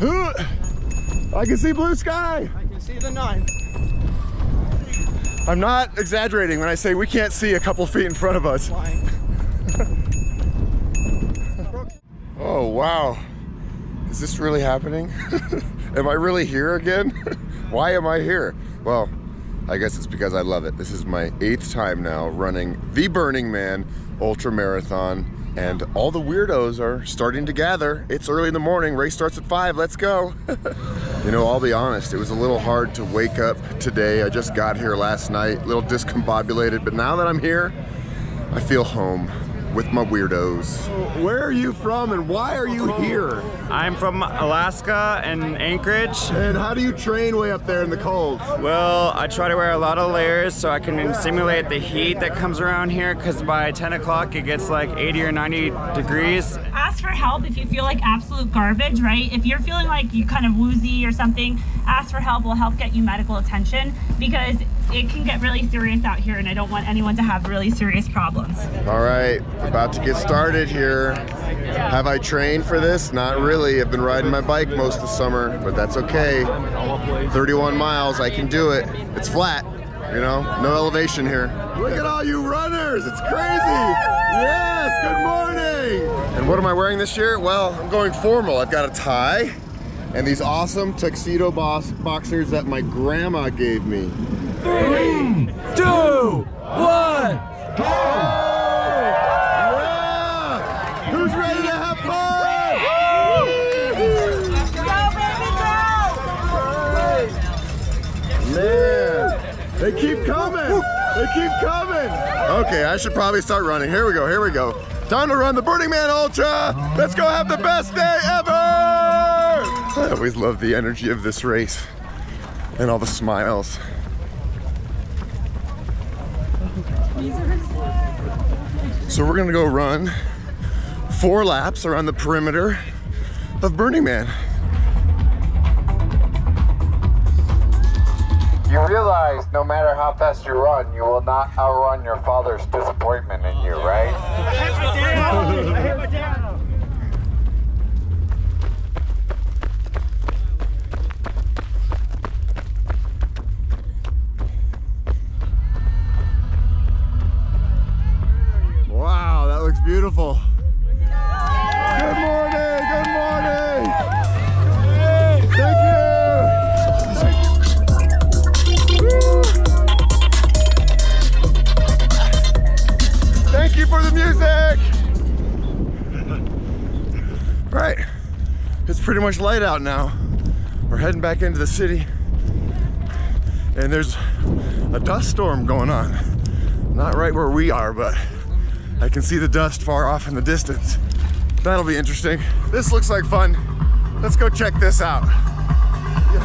I can see blue sky. I can see the 9. I'm not exaggerating when I say we can't see a couple feet in front of us. Oh wow, is this really happening? Am I really here again? Why am I here? Well, I guess it's because I love it. This is my 8th time now running the Burning Man Ultra Marathon, and all the weirdos are starting to gather. It's early in the morning, race starts at 5, let's go. You know, I'll be honest, it was a little hard to wake up today. I just got here last night, a little discombobulated, but now that I'm here, I feel home with my weirdos. Where are you from and why are you here? I'm from Alaska and Anchorage. And how do you train way up there in the cold? Well, I try to wear a lot of layers so I can simulate the heat that comes around here, because by 10 o'clock it gets like 80 or 90 degrees. Ask for help if you feel like absolute garbage, right? If you're feeling like you kind of woozy or something, ask for help. We'll help get you medical attention, because it can get really serious out here and I don't want anyone to have really serious problems. All right, about to get started here. Have I trained for this? Not really. I've been riding my bike most of the summer, but that's okay. 31 miles, I can do it. It's flat, you know, no elevation here. Look at all you runners, it's crazy. Yes, good morning. And what am I wearing this year? Well, I'm going formal. I've got a tie and these awesome tuxedo boxers that my grandma gave me. 3, 2, 1, go! Yeah! Who's ready to have fun? Go, baby, go! Man, they keep coming! They keep coming! Okay, I should probably start running. Here we go, here we go. Time to run the Burning Man Ultra! Let's go have the best day ever! I always love the energy of this race and all the smiles. So we're gonna go run 4 laps around the perimeter of Burning Man. You realize no matter how fast you run, you will not outrun your father's disappointment in you, right? I hit my dad! I hit my dad! Looks beautiful. Good morning, good morning. Thank you. Thank you for the music. All right, it's pretty much light out now. We're heading back into the city and there's a dust storm going on. Not right where we are, but I can see the dust far off in the distance. That'll be interesting. This looks like fun. Let's go check this out. Yeah.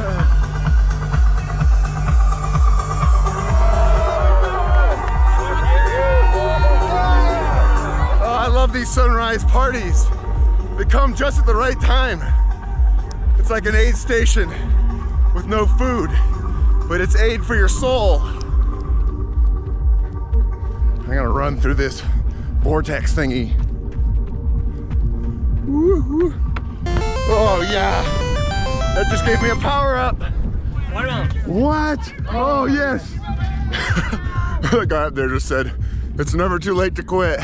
Oh, I love these sunrise parties. They come just at the right time. It's like an aid station with no food, but it's aid for your soul. I'm gonna run through this vortex thingy. Woo-hoo. Oh yeah, that just gave me a power up. What? Oh yes. The guy up there just said, it's never too late to quit.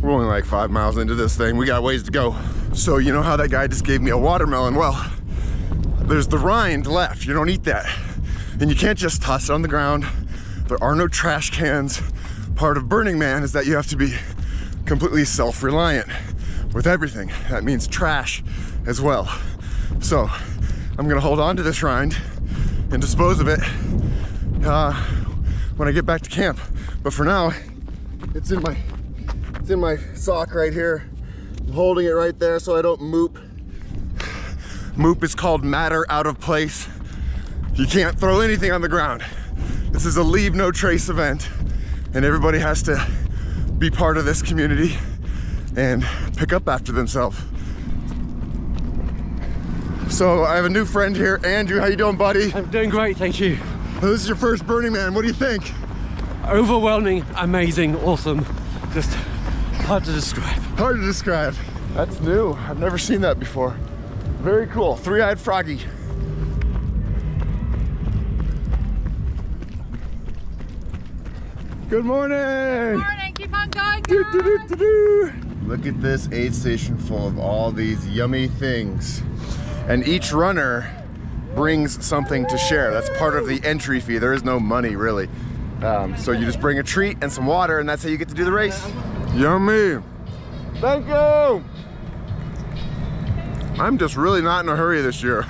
We're only like 5 miles into this thing. We got ways to go. So you know how that guy just gave me a watermelon? Well, there's the rind left. You don't eat that. And you can't just toss it on the ground. There are no trash cans. Part of Burning Man is that you have to be completely self-reliant with everything. That means trash as well. So I'm gonna hold on to this rind and dispose of it when I get back to camp. But for now, it's in my sock right here. I'm holding it right there so I don't moop. Moop is called matter out of place. You can't throw anything on the ground. This is a leave no trace event. And everybody has to be part of this community and pick up after themselves. So I have a new friend here. Andrew, how you doing, buddy? I'm doing great, thank you. This is your first Burning Man. What do you think? Overwhelming, amazing, awesome. Just hard to describe. Hard to describe. That's new. I've never seen that before. Very cool. Three-eyed froggy. Good morning. Good morning. Keep on going, guys. Do, do, do, do, do. Look at this aid station full of all these yummy things. And each runner brings something to share. That's part of the entry fee. There is no money, really. So you just bring a treat and some water, and that's how you get to do the race. Yummy. Thank you. I'm just really not in a hurry this year.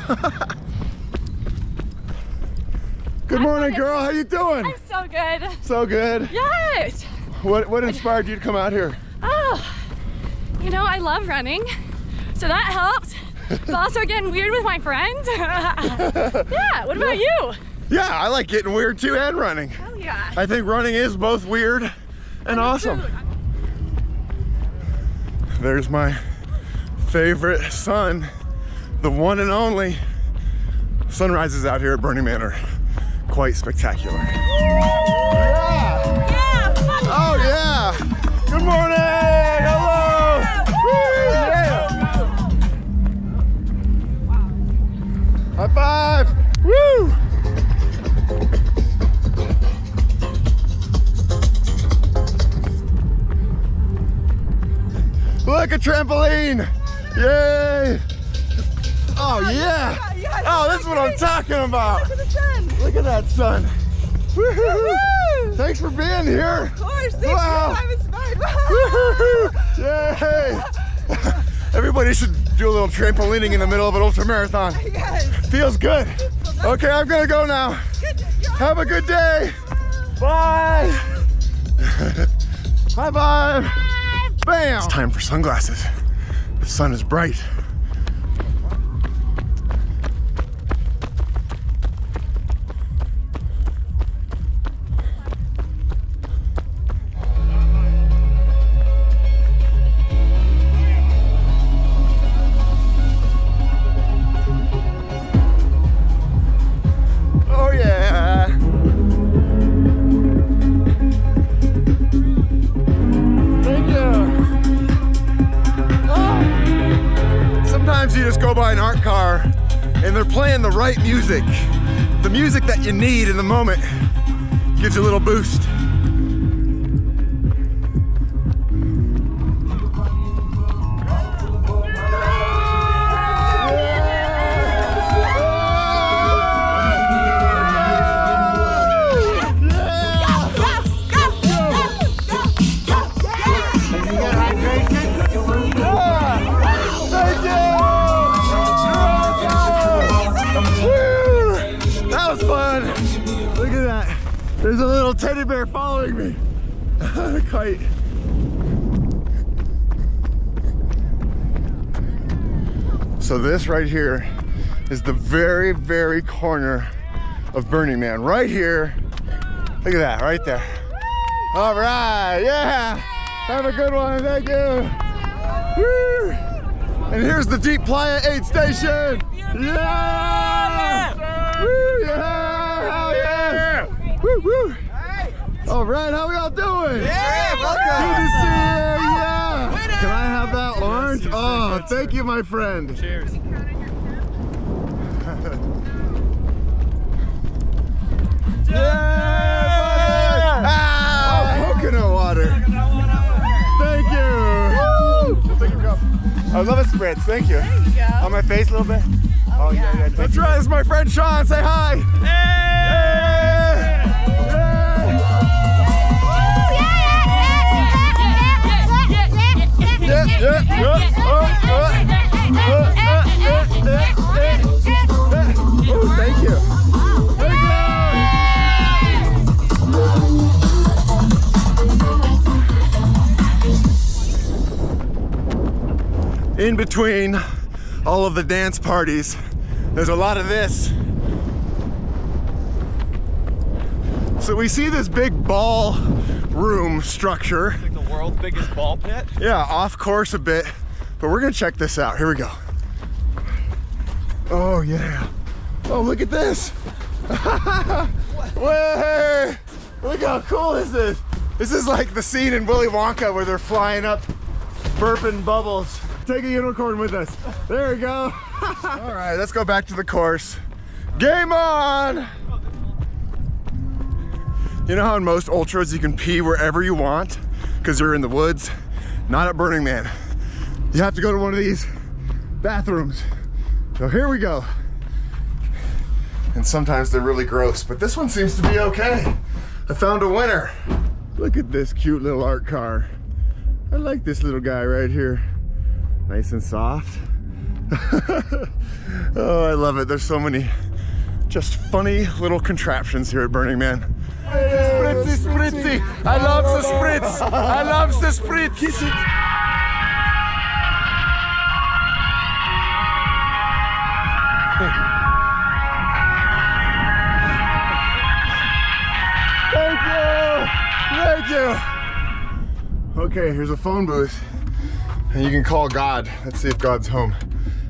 Good morning, girl. How you doing? I'm so good. So good? Yes. What inspired you to come out here? Oh, you know, I love running, so that helped. But also getting weird with my friends. Yeah, what about you? Yeah, I like getting weird too and running. Hell yeah. I think running is both weird and awesome. There's my favorite sun, the one and only. Sunrises out here at Burning Man are quite spectacular. Yeah. Yeah. Oh yeah. Good morning. Hello. Yeah. Woo. Yeah. High five. Woo. Look, a trampoline. Yay! Oh yeah! Yeah, yeah, oh, this is what I'm talking about! Look at the sun! Look at that sun! Woohoo! Thanks for being here! Of course! Thanks for your time. Woohoo! Yay! Everybody should do a little trampolining in the middle of an ultra marathon. Yes. Feels good! Okay, I'm gonna go now! Have a good day! Bye! High five! Bam! It's time for sunglasses. The sun is bright. Right music. The music that you need in the moment gives you a little boost. There's a little teddy bear following me on a kite. So this right here is the very, very corner of Burning Man. Right here. Look at that, right there. All right, yeah. Have a good one, thank you. Woo. And here's the Deep Playa Aid Station. Yeah. Woo, yeah. Woo, woo. All right, how we all doing? Yeah, welcome. Good to see you. Yeah. Winner. Can I have that orange? Oh, thank you, my friend. Cheers. Yeah. Ah, coconut water. Thank you. We'll take a cup. I love a spritz. Thank you. There you go. On my face a little bit. Oh yeah. That's right. It's my friend Sean. Say hi. Hey. Oh, thank you. Thank you. In between all of the dance parties, there's a lot of this. So we see this big ball room structure. It's like the world's biggest ball pit. Yeah, off course a bit, but we're gonna check this out. Here we go. Oh yeah. Oh, look at this. Way! Look how cool this is. This is like the scene in Willy Wonka where they're flying up, burping bubbles. Take a unicorn with us. There we go. All right, let's go back to the course. Game on! You know how in most ultras you can pee wherever you want because you're in the woods? Not at Burning Man. You have to go to one of these bathrooms. So here we go. And sometimes they're really gross, but this one seems to be okay. I found a winner. Look at this cute little art car. I like this little guy right here. Nice and soft. Oh, I love it. There's so many just funny little contraptions here at Burning Man. Spritzy, spritzy. I love the spritz. I love the spritz. Thank you. Okay, here's a phone booth, and you can call God. Let's see if God's home.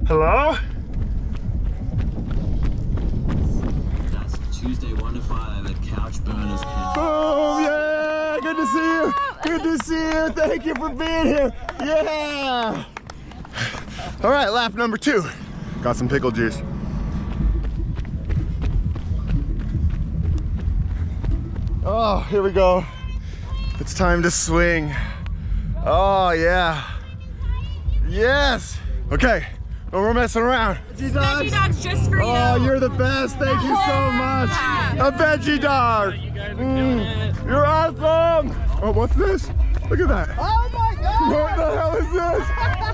Hello? That's Tuesday 1 to 5 at Couchburners Pizza. Oh yeah! Good to see you. Good to see you. Thank you for being here. Yeah. All right, lap number 2. Got some pickle juice. Oh, here we go. It's time to swing. Oh, yeah. Yes. Okay, well, we're messing around. Veggie dogs. Veggie dogs just for you. Oh, you're the best. Thank you so much. Yeah. A veggie dog. You guys are doing it. You're awesome. Oh, what's this? Look at that. Oh, my God. What the hell is this?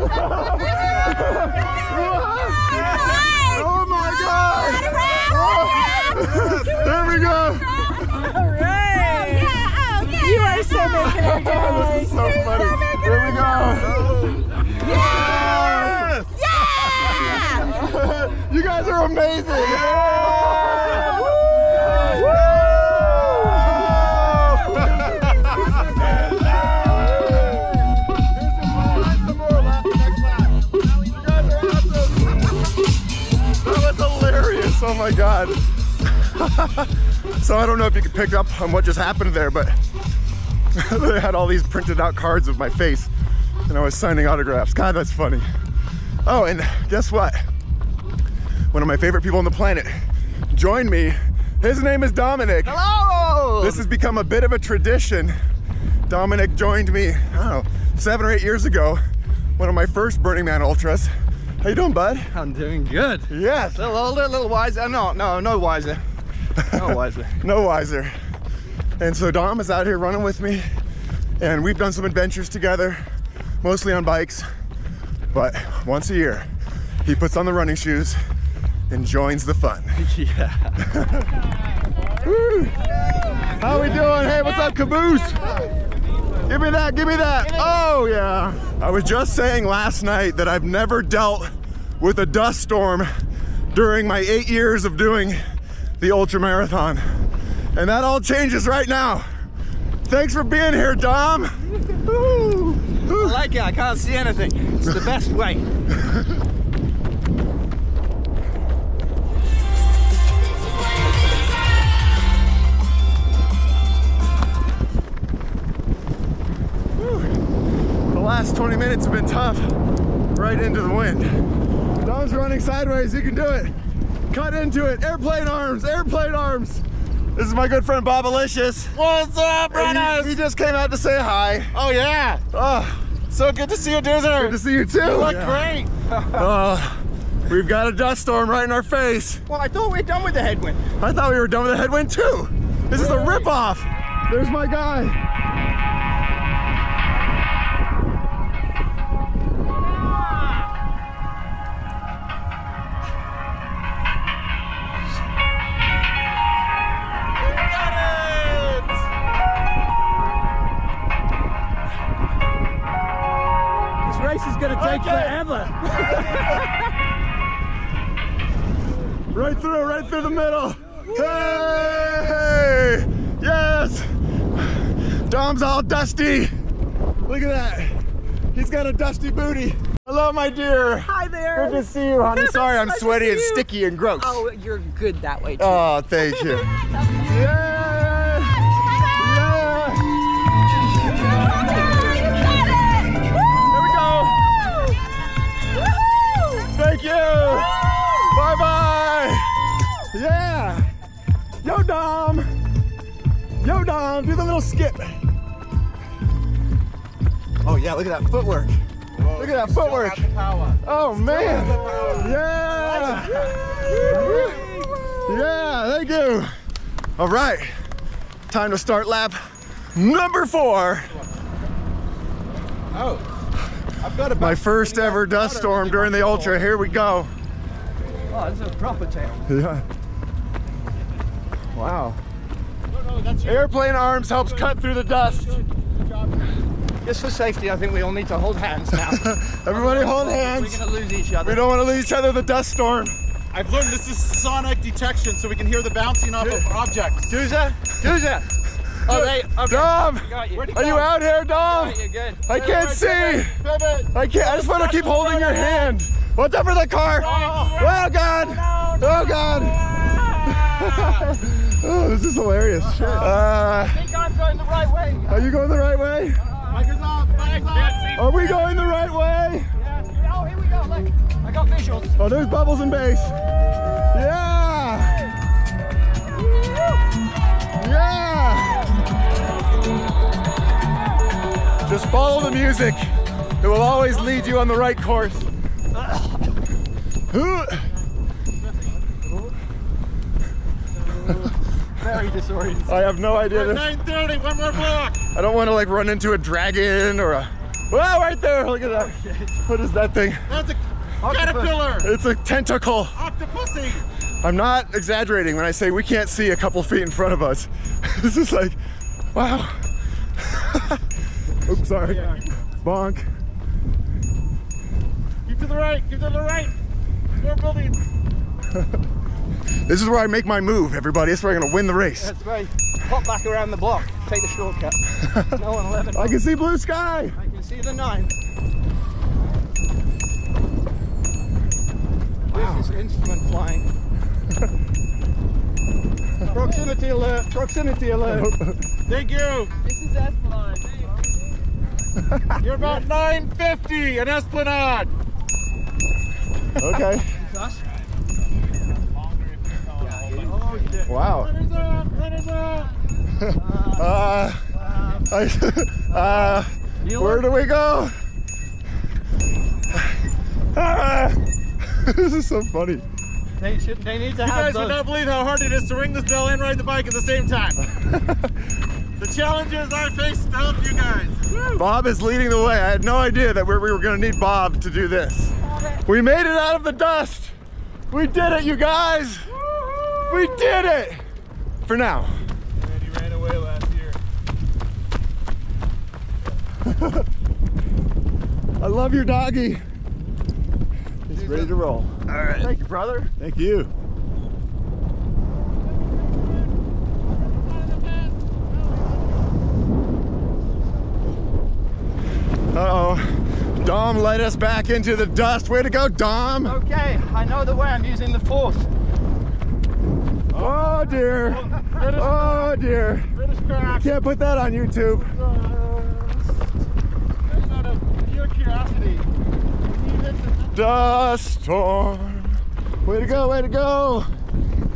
Oh, my God. Oh. There we go. All right. You are so making our day. This is so funny. Here we go. Yes! Yeah! You guys are amazing. Yeah! Woo! You guys are awesome. That was hilarious. Oh my God. So I don't know if you could pick up on what just happened there, but they had all these printed out cards of my face and I was signing autographs. God, that's funny. Oh, and guess what? One of my favorite people on the planet joined me. His name is Dominic. Hello! This has become a bit of a tradition. Dominic joined me, I don't know, 7 or 8 years ago, one of my first Burning Man Ultras. How you doing, bud? I'm doing good. Yes. A little older, a little wiser. No wiser. No wiser. No wiser. And so Dom is out here running with me, and we've done some adventures together, mostly on bikes, but once a year, he puts on the running shoes and joins the fun. Yeah. How we doing? Hey, what's up, Caboose? Give me that, give me that. Oh, yeah. I was just saying last night that I've never dealt with a dust storm during my 8 years of doing the ultra marathon. And that all changes right now. Thanks for being here, Dom. Ooh. Ooh. I like it, I can't see anything. It's the best way. The last 20 minutes have been tough, right into the wind. Dom's running sideways, you can do it. Cut into it, airplane arms, airplane arms. This is my good friend, Bob Alicious. What's up, brothers? He just came out to say hi. Oh, yeah. Oh, so good to see you, Doozer. Good to see you, too. You look great. We've got a dust storm right in our face. Well, I thought we were done with the headwind. I thought we were done with the headwind, too. This is a ripoff. There's my guy. Forever. Right through the middle. Hey! Yes! Dom's all dusty. Look at that. He's got a dusty booty. Hello, my dear. Hi there. Good to see you, honey. Sorry I'm sweaty and sticky and gross. Oh, you're good that way, too. Oh, thank you. Yeah! Thank you. Bye bye. Yeah. Yo, Dom. Yo, Dom. Do the little skip. Oh yeah, look at that footwork. Whoa, look at that footwork. Oh man. Yeah. Yeah. Thank you. All right. Time to start lap number 4. Oh. I've got my first ever dust storm during the ultra. Here we go. Oh, this is a proper tail. Yeah. Wow. No, airplane arms helps cut through the dust. Good job. Just for safety, I think we all need to hold hands now. Everybody hold hands. We're going to lose each other. We don't want to lose each other in the dust storm. I've learned this is sonic detection, so we can hear the bouncing off of objects. Dooza. Oh, they, okay. Dom, are you out here, Dom? You're good. I can't see. Pivot. I just want to keep holding your hand. Watch out for the car. Oh God. Oh God. Oh, this is hilarious. I think I'm going the right way. Are you going the right way? Are we going the right way? Yeah. Oh, here we go. Look, I got visuals. Oh, there's bubbles and bass. Yeah. Yeah. Just follow the music. It will always lead you on the right course. Very disoriented. I have no idea. 9:30, one more block. I don't want to like run into a dragon or a... Wow, right there, look at that. What is that thing? That's a caterpillar. It's a tentacle. Octopussy. I'm not exaggerating when I say we can't see a couple feet in front of us. This is like, wow. Oops, sorry. Yeah. Bonk. Keep to the right. Keep to the right. More buildings. This is where I make my move, everybody. This is where I'm gonna win the race. That's right. Pop back around the block. Take the shortcut. No on 11. I can see blue sky. I can see the 9. Wow. This is instrument flying. Proximity alert. Proximity alert. Thank you. This is Esplanade. You're about 950 an Esplanade. Okay. Wow. Where do we go? This is so funny. They need to have you guys would not believe how hard it is to ring this bell and ride the bike at the same time. The challenges I faced to help you guys. Woo. Bob is leading the way. I had no idea that we were going to need Bob to do this. We made it out of the dust. We did it, you guys. We did it. For now. Randy ran away last year. I love your doggy. He's ready to roll. All right. Thank you, brother. Thank you. Uh-oh, Dom led us back into the dust. Way to go, Dom. Okay, I know the way. I'm using the force. Oh, dear. Oh, dear. You can't put that on YouTube. That's out of pure curiosity. Dust storm. Way to go, way to go.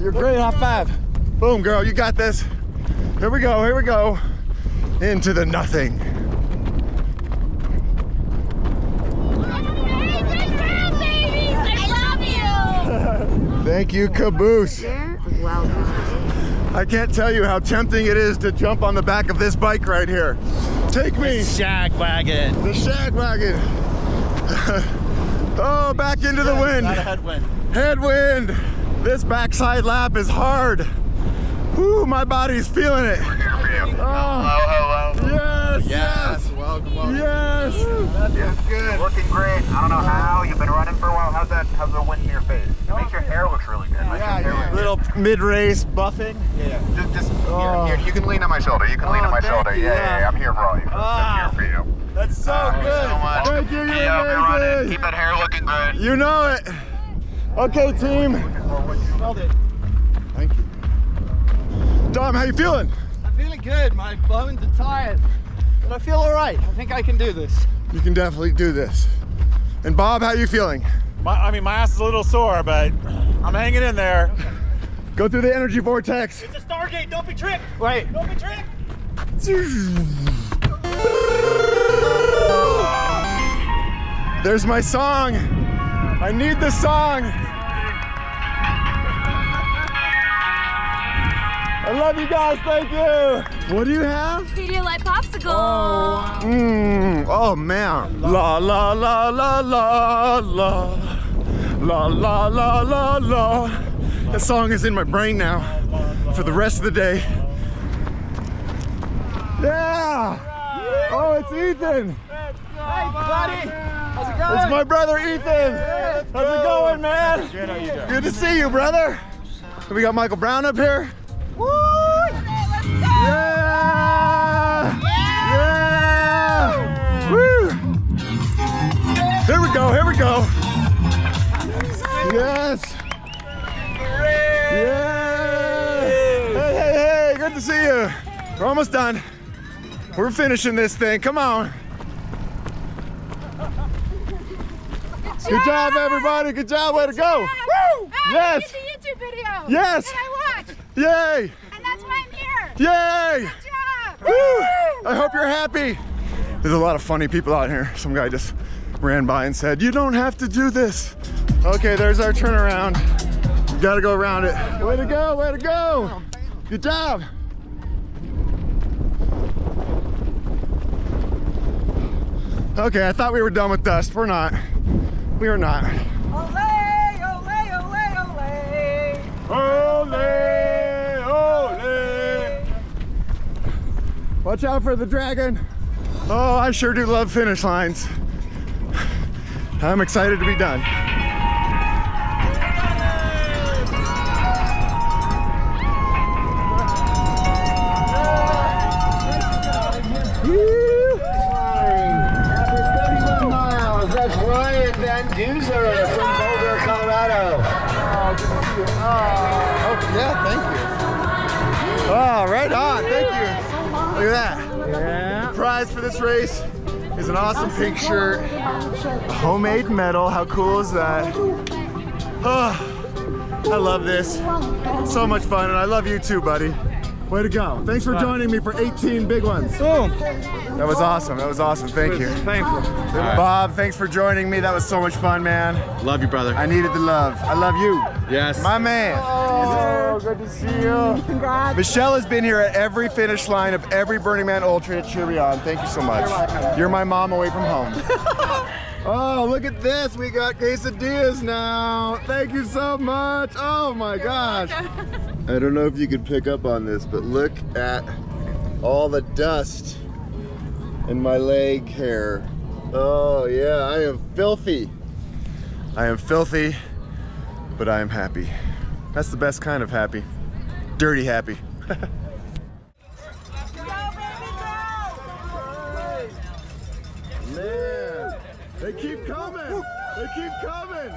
You're great, high five. Boom, girl, you got this. Here we go, here we go. Into the nothing. Thank you, Caboose. You're welcome. I can't tell you how tempting it is to jump on the back of this bike right here. Take me. The shag wagon. The shag wagon. Oh, back into the wind. Headwind. Headwind. This backside lap is hard. Ooh, my body's feeling it. Oh. Hello, hello. Yes, yes. Welcome, welcome. Yes. That's good. Looking great. I don't know how. You've been running for a while. How's the wind in your face? It makes your hair look really good. Yeah. Little mid-race buffing. Yeah. Just you can lean on my shoulder. You can lean on my shoulder. You. Yeah. I'm here for all you. I'm here for you. That's so good. So much. Thank you. You're amazing. Keep that hair looking good. You know it. Okay, team. Smelled it. Thank you. Dom, how you feeling? I'm feeling good. My bones are tired, but I feel all right. I think I can do this. You can definitely do this. And Bob, how you feeling? My ass is a little sore, but I'm hanging in there. Okay. Go through the energy vortex. It's a Stargate, don't be tricked. Wait. Don't be tricked. There's my song. I need the song. I love you guys, thank you. What do you have? Pedialyte popsicle. Oh, oh man. La la la la la la. La la la la la. That song is in my brain now for the rest of the day. Yeah! Oh, it's Ethan. Hey buddy, how's it going? It's my brother Ethan. How's it going, man? Good to see you, brother. We got Michael Brown up here. Woo! Let's go! Yeah! Yeah! Woo! Here we go, here we go. Yes! Yeah! Hey, hey, hey, good to see you. We're almost done. We're finishing this thing, come on. Good job, everybody, good job, way to go. Woo! Yes! I made the YouTube video. Yes! Yay! And that's why I'm here! Yay! Good job! Woo! I hope you're happy! There's a lot of funny people out here. Some guy just ran by and said, you don't have to do this. Okay, there's our turnaround. We gotta go around it. Way to go, way to go! Good job! Okay, I thought we were done with dust. We're not. We are not. Olé, olé, olé, olé! Olé! Watch out for the dragon. Oh, I sure do love finish lines. I'm excited to be done. After 31 miles, that's Ryan Van Duzer from Boulder, Colorado. Oh, good to see you. Oh, yeah, thank you. Oh, right on, thank you. Look at that. Yeah. The prize for this race is an awesome pink shirt. Homemade medal, how cool is that? Oh, I love this. So much fun, and I love you too, buddy. Way to go. Thanks for joining me for 18 big ones. Boom. That was awesome, that was awesome. Thank you. Thankful. Bob, thanks for joining me. That was so much fun, man. Love you, brother. I needed the love. I love you. Yes. My man. Oh, good to see you. Congrats. Michelle has been here at every finish line of every Burning Man Ultra to cheer me on. Thank you so much. You're my mom away from home. Oh, look at this. We got quesadillas now. Thank you so much. Oh my gosh. I don't know if you could pick up on this, but look at all the dust in my leg hair. Oh yeah, I am filthy. I am filthy, but I am happy. That's the best kind of happy. Dirty happy. Man, they keep coming. They keep coming.